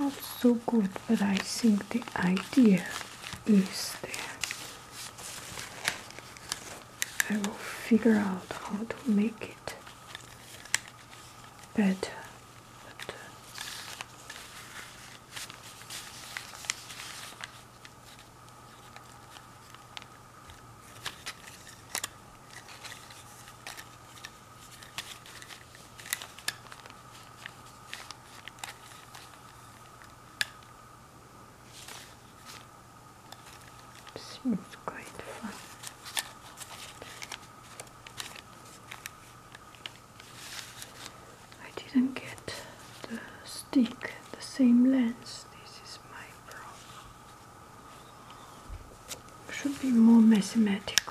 not so good, but I think the idea is there. I will figure out how to make it better. It's quite fun. I didn't get the stick, the same lens. This is my problem. Should be more mathematical.